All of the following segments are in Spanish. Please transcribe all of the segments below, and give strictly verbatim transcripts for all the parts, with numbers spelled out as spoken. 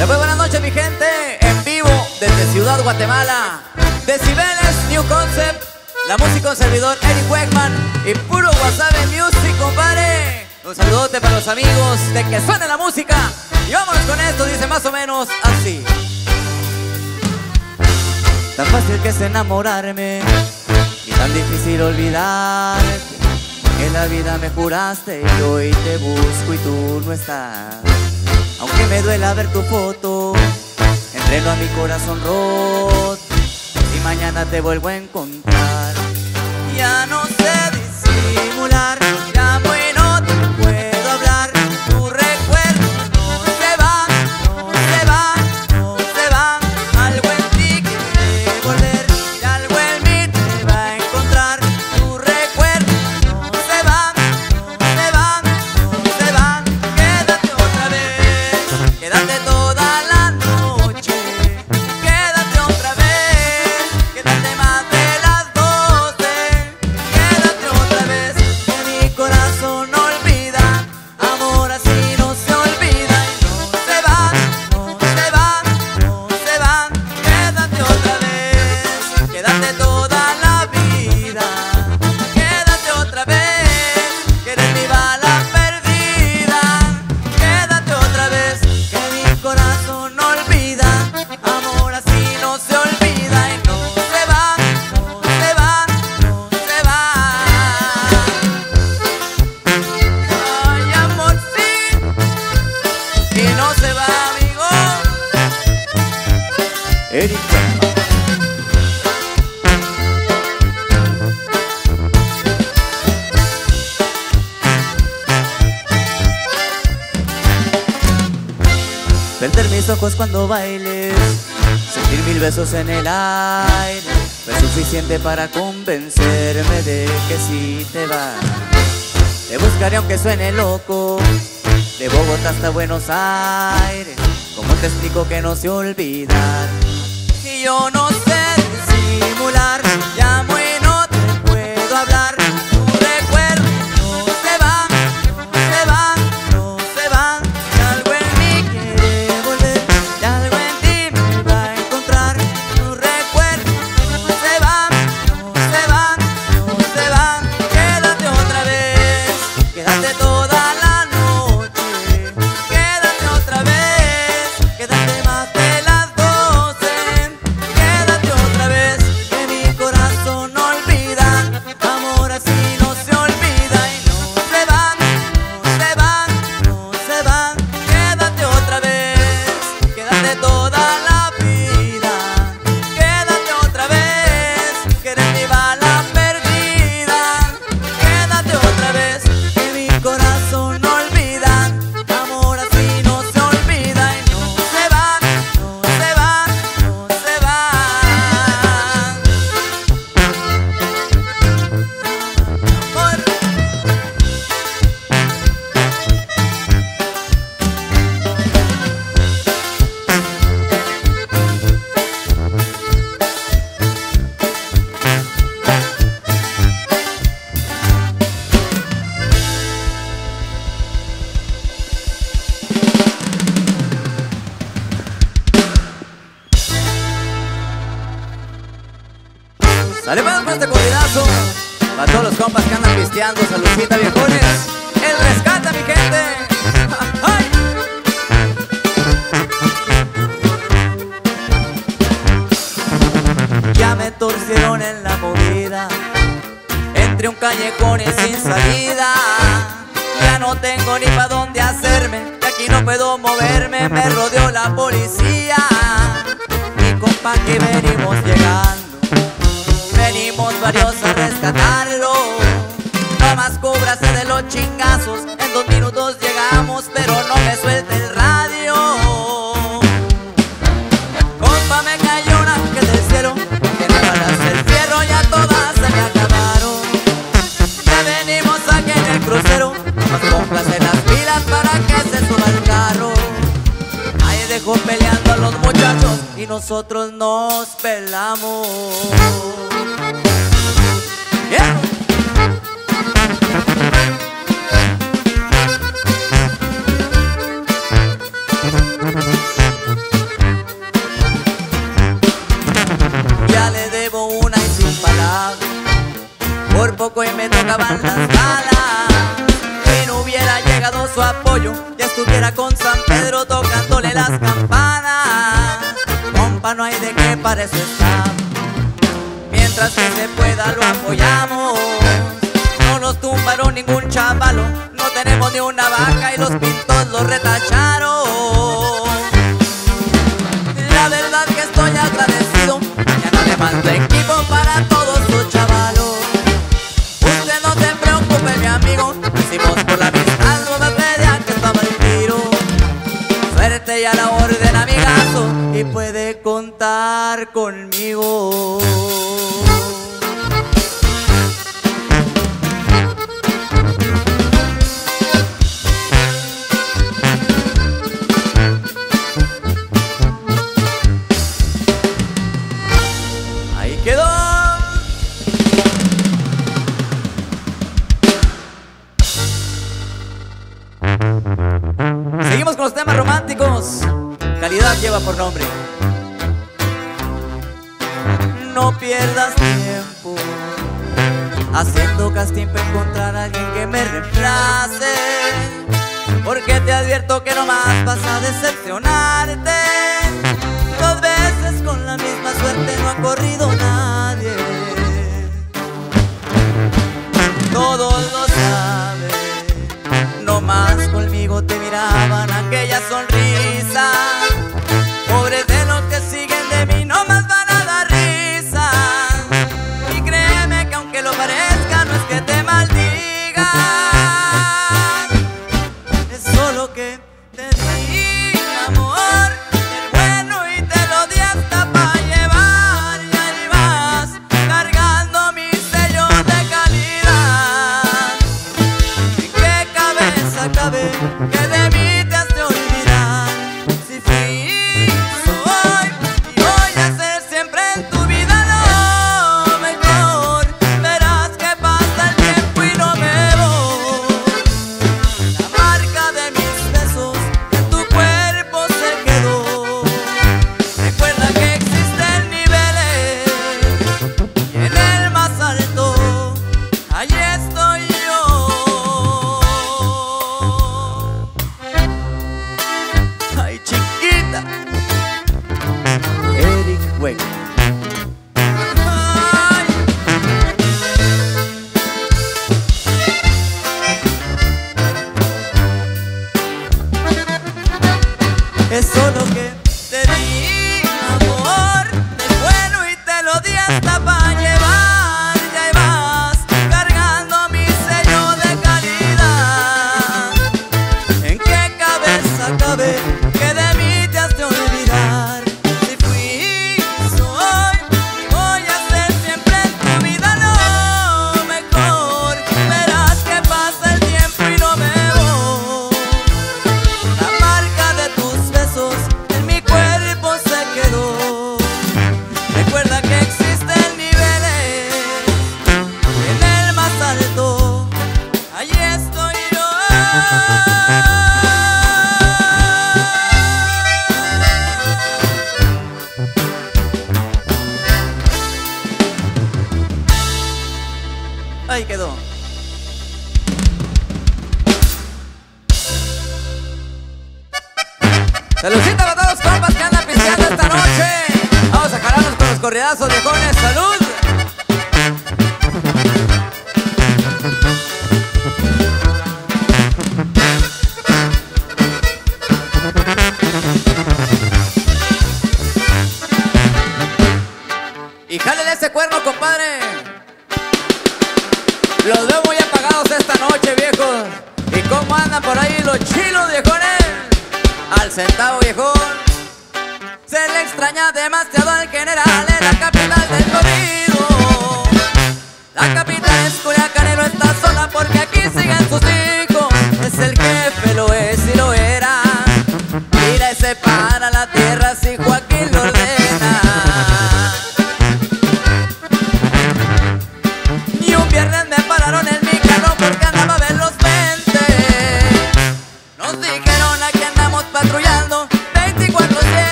Les doy buenas noches, mi gente, en vivo desde Ciudad Guatemala. Decibeles New Concept, la música con servidor Erick Weckmann y puro Wasabi Music, compadre. Un saludote para los amigos de que suene la música. Y vámonos con esto, dice más o menos así. Tan fácil que es enamorarme y tan difícil olvidarte. En la vida me juraste y hoy te busco y tú no estás. Aunque me duela ver tu foto, entreno a mi corazón roto y mañana te vuelvo a encontrar. Ya no sé disimular, ya bueno te puedo hablar. Tu recuerdo no se va, no se va, no se va. Algo en ti quiere volver y algo en mí te va a encontrar. Tu recuerdo no se va, no se va, no se va. Quédate otra vez, quédate toda la noche. Quédate otra vez, quédate más de las doce. Quédate otra vez, que mi corazón no olvida. Amor así no se olvida y no se va, no se va, no se va. Quédate otra vez, quédate toda la vida. Quédate otra vez, que eres mi bala perdida. Quédate otra vez, que mi corazón no olvida. Amor así no se olvida y no se va, no se va, no se va. Ay, amor, sí, y no se va, amigo. Erick Weckmann. Perder mis ojos cuando bailes, sentir mil besos en el aire, no es suficiente para convencerme de que sí te vas. Te buscaré aunque suene loco, de Bogotá hasta Buenos Aires. ¿Cómo te explico que no sé olvidar? Y yo no sé disimular, ya bueno te puedo hablar. Tu recuerdo no se va, no se va, no se va. Y algo en mí quiere volver, y algo en ti me va a encontrar. Tu recuerdo no se va, no se va, no se va. Quédate otra vez, quédate toda la noche. Quédate otra vez, quédate más de las doce. Quédate otra vez, que mi corazón no olvida. Amor así no se olvida y no se va, no se va, no se va. Quédate otra vez, quédate toda la vida. Quédate otra vez, que eres mi bala perdida. Quédate otra vez, que mi corazón no olvida. Amor así no se olvida y no se va, no se va, no se va. Amor. Dale para este corridazo, para todos los compas que andan pisteando, saludcita, viejones. El rescata, mi gente. ¡Ay! Ya me torcieron en la movida, entre un callejón y sin salida. Ya no tengo ni pa' dónde hacerme, de aquí no puedo moverme, me rodeó la policía. Mi compa, que venimos llegando, venimos varios a rescatarlo. No más cúbrase de los chingazos, en dos minutos llegamos, pero no me suelte el radio. Compa, me cayó una que del cielo, que no balas el fierro, ya todas se me acabaron. Ya venimos aquí en el crucero, más compras en las pilas para que se suba el carro. Ahí dejó peleando a los muchachos y nosotros nos pelamos. Yeah. Pedro tocándole las campanas. Compa, no hay de qué, para eso estamos. Mientras que se pueda lo apoyamos. No nos tumbaron ningún chavalo, no tenemos ni una vaca y los pintos los retacharon. La verdad que estoy agradecido, ya no le falta equipo para todos sus chavalos. Usted no se preocupe, mi amigo, hicimos por la amistad, no me pedían que estaba el tiro. Suerte y a la orden, amigazo, y puede contar conmigo. Seguimos con los temas románticos. Calidad lleva por nombre. No pierdas tiempo haciendo casting para encontrar a alguien que me reemplace, porque te advierto que nomás vas a decepcionarte. Dos veces con la misma suerte no ha corrido nadie. Todos lo saben, nomás conmigo te miraban aquella sonrisa. Pobres de los que siguen de mí, nomás van a dar risa. Y créeme que aunque lo parezca, no es que te maldigan, es solo que te di amor, el bueno, y te lo di hasta pa' llevar. Y ahí vas cargando mis sellos de calidad. Y qué cabeza cabe que de mí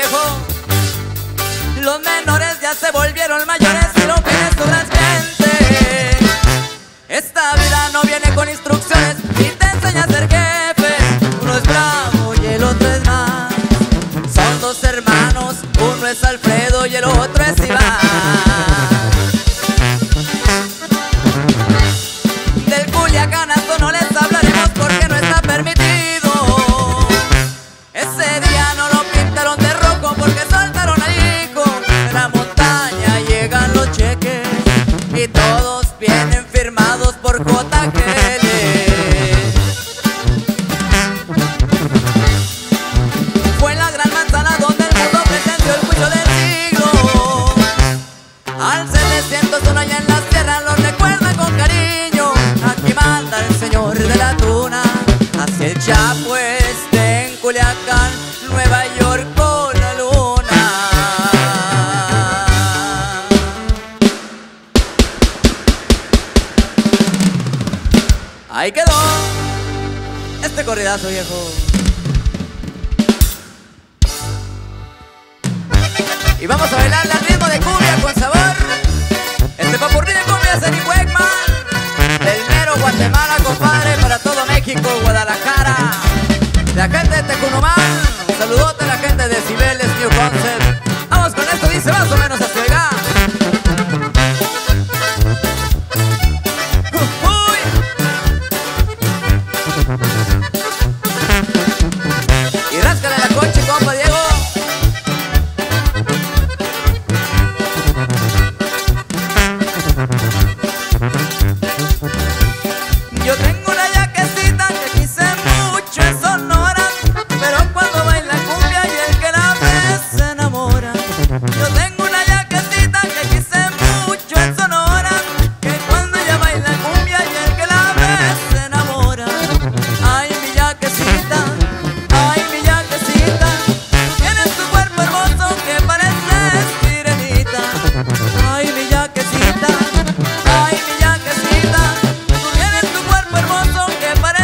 viejo. Los menores ya se volvieron mayores y lo piden sobrantes. Esta vida no viene con instrucciones y te enseña a ser jefe. Uno es Bravo y el otro es más. Son dos hermanos, uno es Alfredo y el otro es Iván. Ahí quedó este corridazo, viejo. Y vamos a bailar al ritmo de cumbia con sabor. Este papurrí de cumbia es Erick Weckmann, del mero Guatemala, compadre, para todo México, Guadalajara. La gente de Tecunumán, un saludote a la gente de Decibeles New Concept. Vamos con esto, dice más o menos así. Salucita a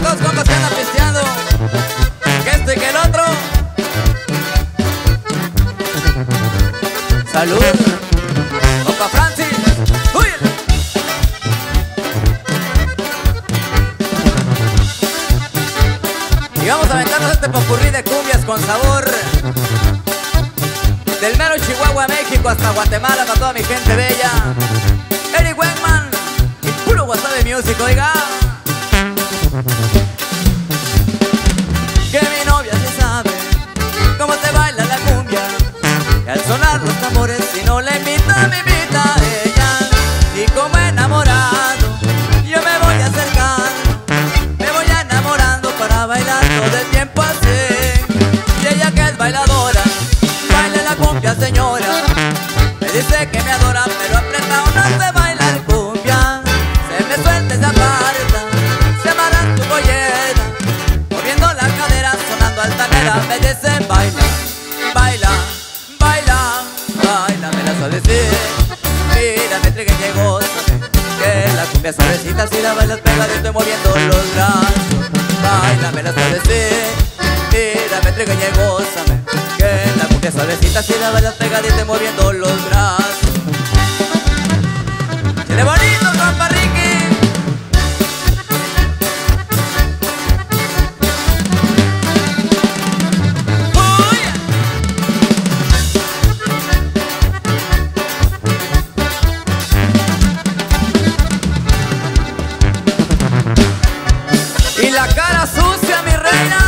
todos los compas que andan pisteando, que este y que el otro. Salud, compa Francis. ¡Uy! Y vamos a aventarnos este popurrí de cumbias con sabor. Del mero Chihuahua, México, hasta Guatemala, para toda mi gente bella. Erick Weckmann y puro Wasabi Music, oiga. Que mi novia sí sabe cómo se baila la cumbia, y al sonar los tambores, si no la invita, me invita a ella. Y como enamorado, yo me voy acercando, me voy enamorando para bailar todo el tiempo así. Y ella, que es bailadora, baila la cumbia, señora. Me dice que me adora, pero aprieta una de bailar cumbia. Se me suelta esa parte. Me dicen baila, baila, baila, baila, me la suavecita. Mira, me entregué que que la cumbia suavecita, si la bailas pegadito y moviendo los brazos. Baila, me la suavecita. Mira, me entregué que gózame, que la cumbia suavecita, si la bailas pegadito y moviendo los brazos. ¡Chile bonito, compa Ricky! Cara sucia, mi reina.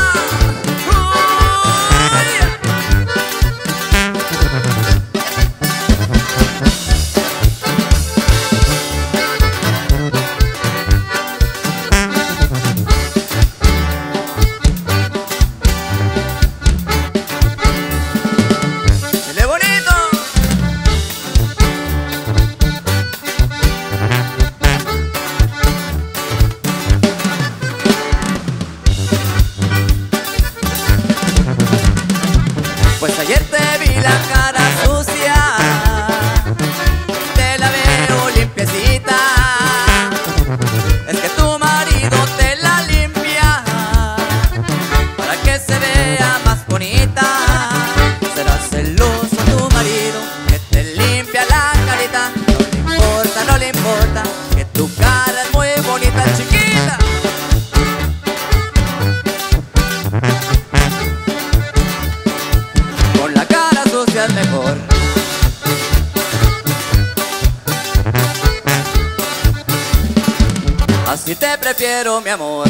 Así te prefiero, mi amor.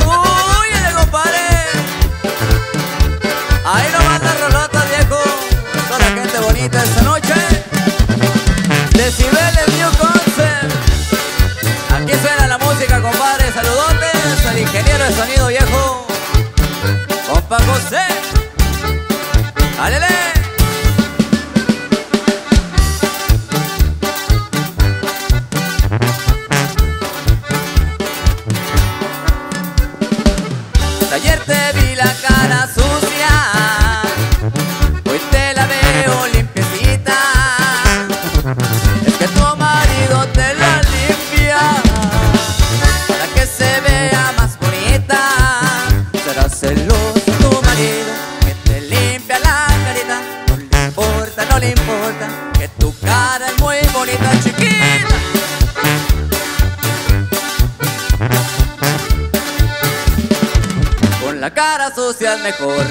Uy, el compadre. Ahí no manda rolota, viejo. Toda la gente bonita esta noche. Decibeles New Concept. Aquí suena la música, compadre. Saludotes al ingeniero de sonido, viejo. Compa José. ¡Alele! Ayer te vi la cara sucia, hoy te la veo limpiecita. Es que tu marido te la limpia para que se vea más bonita. Será celoso tu marido que te limpia la carita. No le importa, no le importa que tu cara es muy bonita, chiquita. La cara sucia es mejor.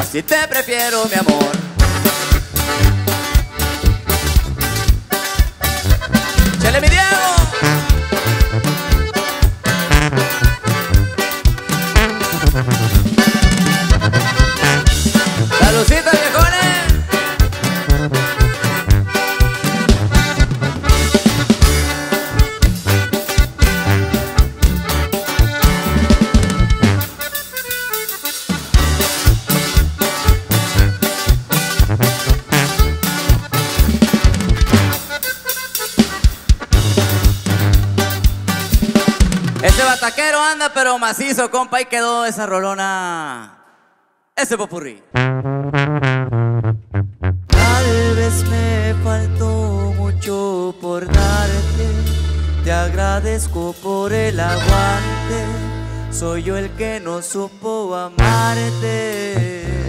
Así te prefiero, mi amor. ¡Chele, mi Diego! ¡La lucita, viejones! Ese bataquero anda pero macizo, compa, ahí quedó esa rolona. Ese popurrí. Tal vez me faltó mucho por darte. Te agradezco por el aguante. Soy yo el que no supo amarte.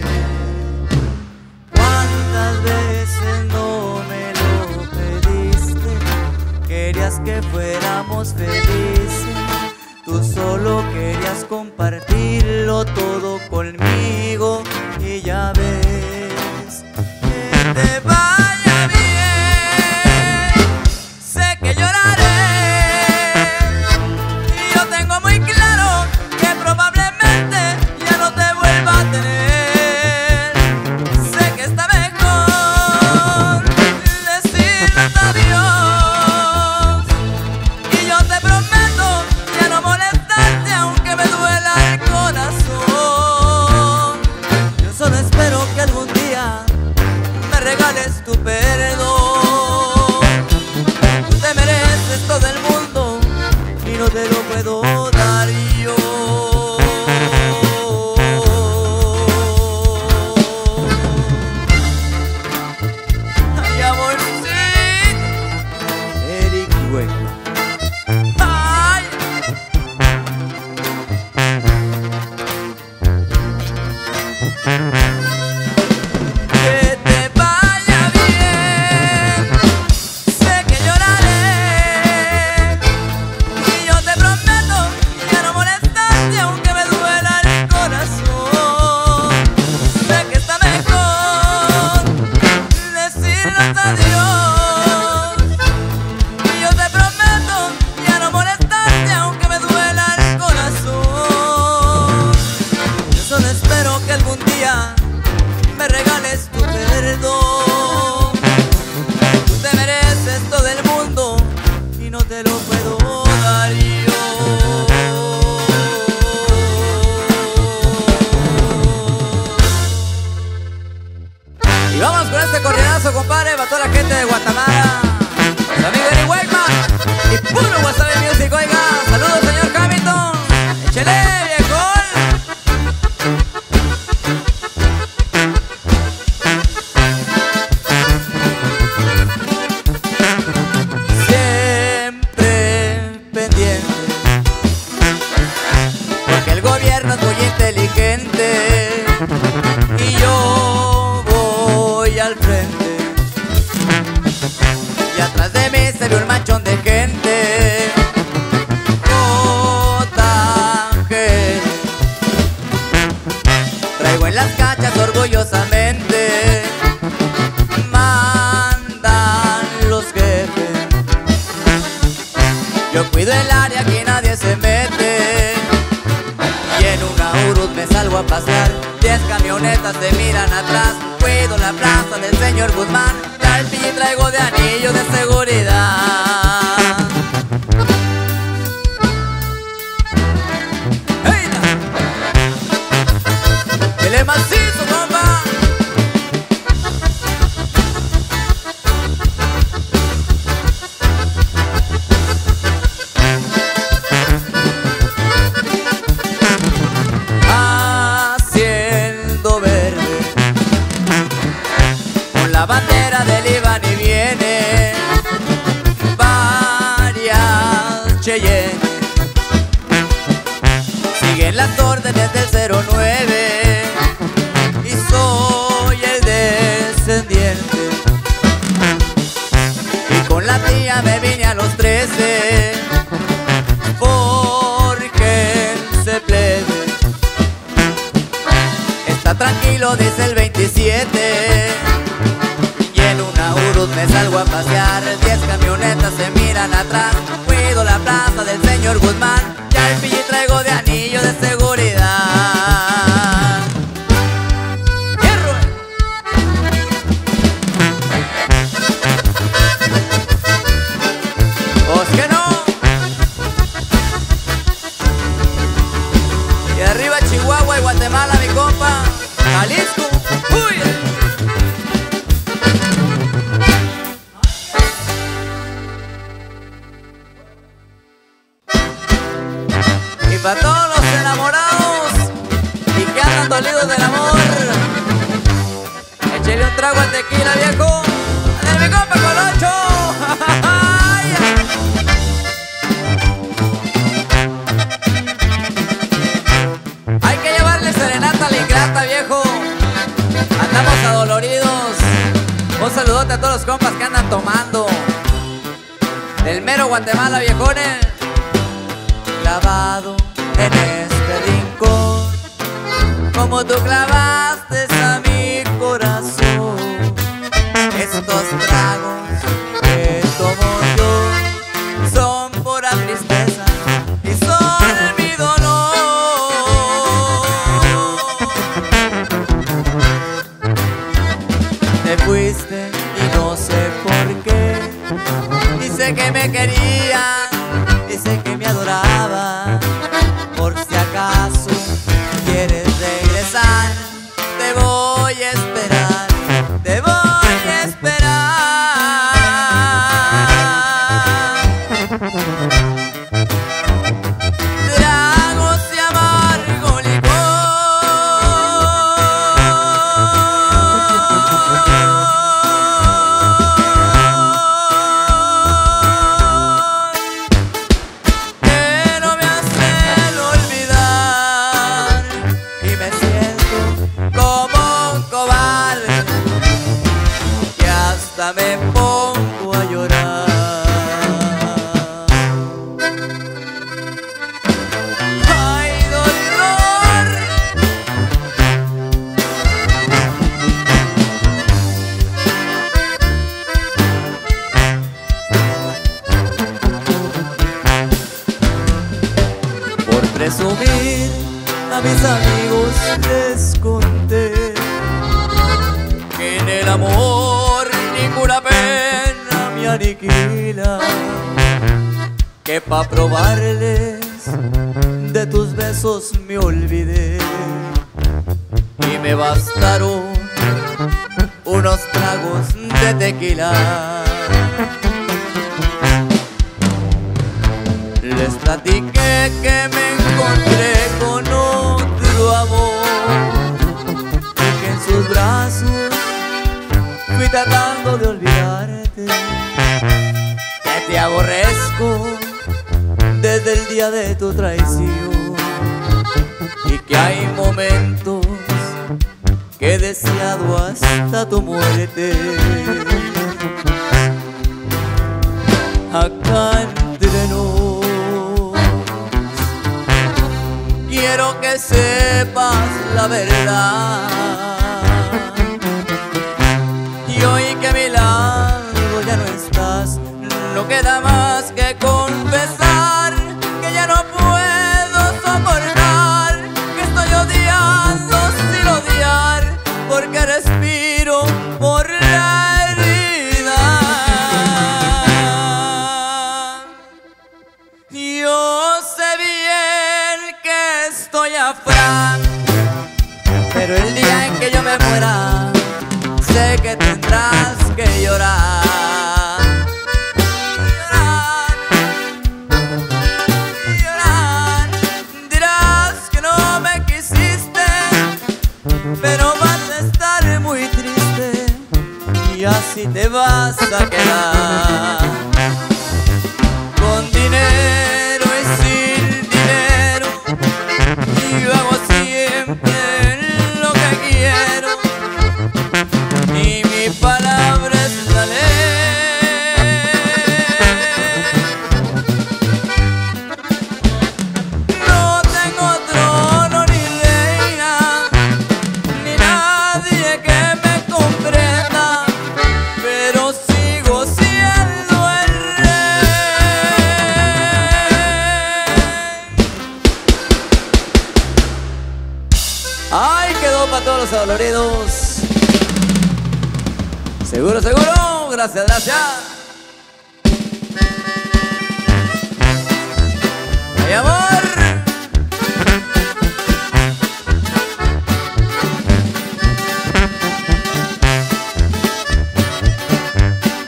Cuántas veces no me lo pediste. Querías que fuéramos felices. Tú solo querías compartirlo todo conmigo. Y ya ves, que te vaya bien. Sé que lloraré. Y yo tengo muy claro que probablemente ya no te vuelva a tener. Sé que está mejor decirte adiós. Y yo te prometo ya no molestarte aunque me duela el corazón. Yo solo espero que la gente de Guatemala. Su amigo Erick Weckmann y puro Wasabi Music, oiga. Saludos, señor Hamilton. Échele, viejón. Siempre pendiente, porque el gobierno es muy inteligente y yo voy al frente. Atrás de mí se ve un manchón de gente, cotaje. Traigo en las cachas orgullosamente, mandan los jefes. Yo cuido el área, aquí nadie se mete, y en una urus me salgo a pasar. Diez camionetas se miran atrás, cuido la plaza del señor Guzmán. Y traigo de anillo de seguridad. ¡Hey! ¡El es macizo, compa! Haciendo verde con la bandera del Iván y viene varias Cheyennes. Siguen las órdenes del cero nueve y soy el descendiente. Y con la tía me vine a los trece porque se plebe. Está tranquilo, dice el veintisiete. Me salgo a pasear, diez camionetas se miran atrás, cuido la plaza del señor Guzmán, ya el pilli traigo de anillo de seguridad. ¡Hierro! ¡Os que no! Y arriba Chihuahua y Guatemala, mi compa, Jalisco. ¡Uy! Para todos los enamorados y que andan dolidos del amor, échale un trago al tequila, viejo. ¡Dale, mi compa Colocho! Hay que llevarle serenata a la ingrata, viejo. Andamos adoloridos. Un saludote a todos los compas que andan tomando del mero Guatemala, viejones. Clavado en este rincón, como tú clavaste a mi corazón, estos tragos que tomo yo son pura tristeza y son mi dolor. Te fuiste y no sé por qué, dice que me querías, dice que me adoraba, por si acaso quieres regresar, te voy a esperar, te voy a esperar. Tragos de amargo licor. Me pongo a llorar. ¡Ay, dolor! Por presumir a mis amigos les conté que en el amor ninguna pena me aniquila, que pa' probarles de tus besos me olvidé y me bastaron unos tragos de tequila. Les platiqué que me encontré con otro amor, que en sus brazos fui tratando de olvidarte, que te aborrezco desde el día de tu traición, y que hay momentos que he deseado hasta tu muerte. Acá entre nos, quiero que sepas la verdad, y hoy que a mi lado ya no estás, no queda más que confesar que ya no puedo soportar, que estoy odiando sin odiar, porque respiro por la herida. Yo sé bien que estoy afuera, pero el día en que yo me muera, sé que tendrás que llorar. Pero vas a estar muy triste y así te vas a quedar. Con dinero y sin dinero, yo hago siempre lo que quiero, y mi palabra es la ley. No tengo trono ni reina, nadie que me comprenda, pero sigo siendo el rey. Ay, quedó para todos los adoloridos. Seguro, seguro. Gracias, gracias. ¡Ay, amor!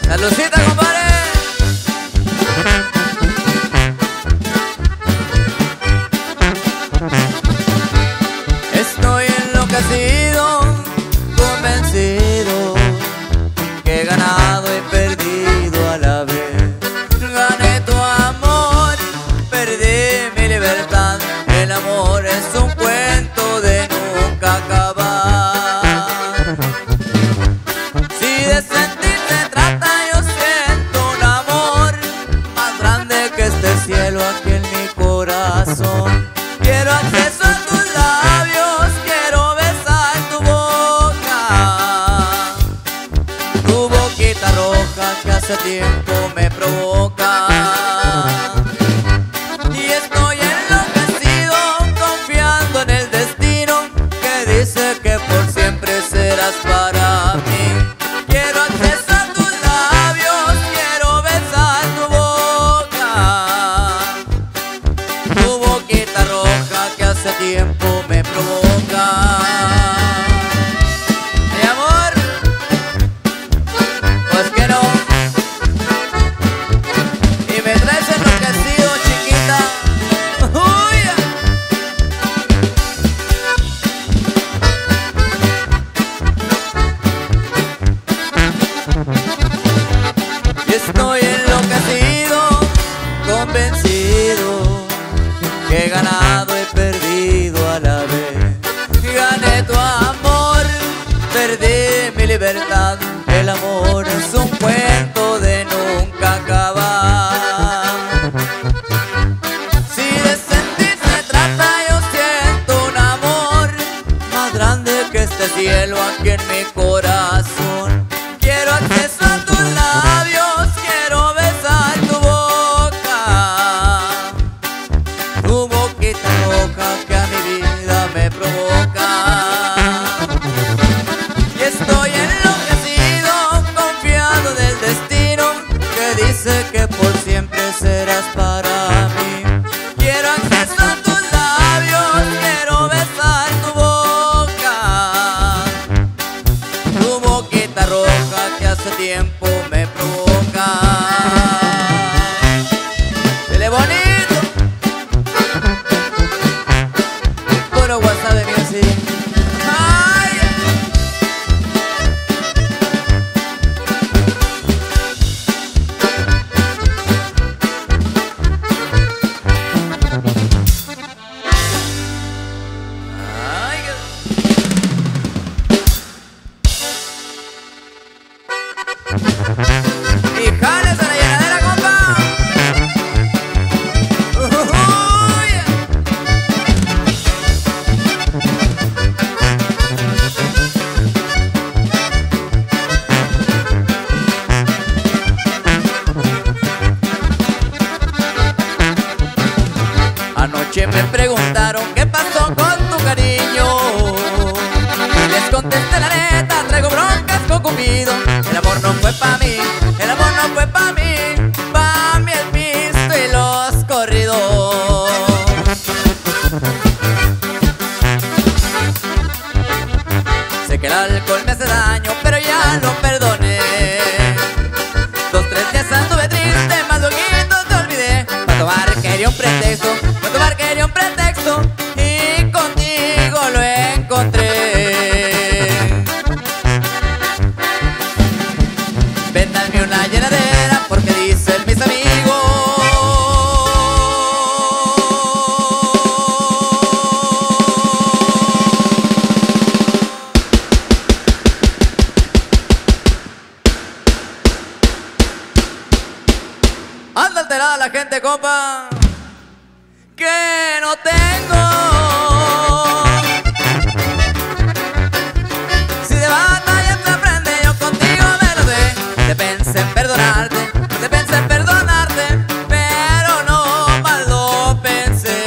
¡Saludcita, compadre! Estoy enloquecido, convencido que he ganado y perdido a la vez. Gané tu amor, perdí mi libertad. El amor es un cuento de nunca acabar. Si de sentir se trata, yo siento un amor más grande que este cielo aquí en mi corazón. Quiero acceso a tus labios, quiero besar tu boca, tu boquita roja que hace tiempo me provoca. Y estoy enloquecido, confiando en el destino que dice que por siempre serás para mí. Quiero acceso a tus labios, quiero besar tu boca, tu boquita roja que hace tiempo me provoca. Mi amor, pues que no. Y me traes enloquecido, chiquita. Uy. Y estoy enloquecido, convencido que he ganado y perdido a la vez. Gané tu amor, perdí mi libertad. El amor es un cuento de nunca acabar. Si de sentir se trata, yo siento un amor más grande que este cielo aquí en mi corazón. Quiero acceso a tus labios, quiero besar tu boca, tu boquita roja que a mi vida me provoca. Y estoy enloquecido, confiado en el destino que dice que por siempre serás para mí. Quiero acceso a tus labios, quiero besar tu boca, tu boquita noche me preguntaron qué pasó con tu cariño. Les contesté la neta, traigo broncas con Cupido. El amor no fue pa' mí, el amor no fue pa' mí, pa' mí el pisto y los corridos. Sé que el alcohol me hace daño, pero ya lo perdoné. Dos, tres días anduve triste, más luego te olvidé. Pa' tomar quería un pretexto, pa' tomar quería un pretexto, y contigo lo encontré. Véndanme una llenadera porque dicen mis amigos. Anda alterada la gente, compa, que no tengo. Si de batalla te aprende, yo contigo me lo doy. Te pensé en perdonarte, te pensé en perdonarte, pero no mal lo pensé.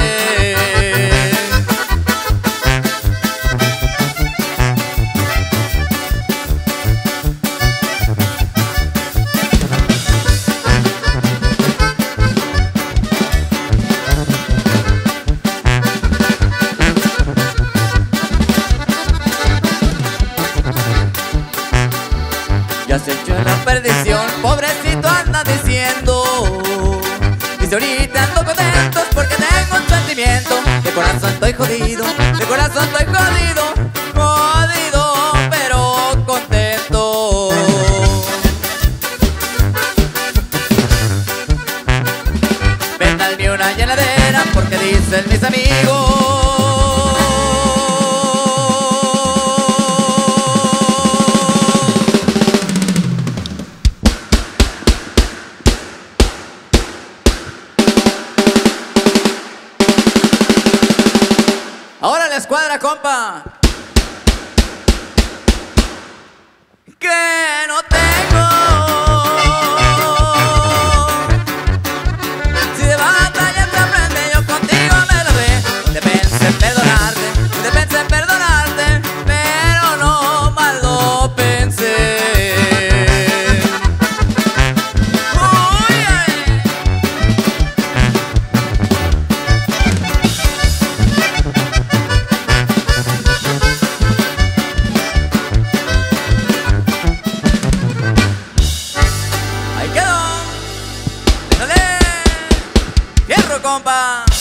Ya se echó en la perdición, pobrecito anda diciendo. Dice ahorita ando contentos porque tengo un sentimiento. De corazón estoy jodido, de corazón estoy jodido, jodido pero contento. Véndanme una llenadera porque dicen mis amigos. Escuadra, compa, que no tengo. Si de batalla te aprende, yo contigo me lo doy. Te pensé en perdonarte, te pensé en perdonarte, pero no mal lo pensé. Uy, ay. Compa.